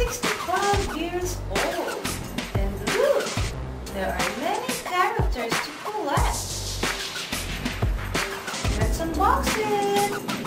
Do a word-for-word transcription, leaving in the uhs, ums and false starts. sixty-five years old. And look, there are many characters to collect. Let's unbox it.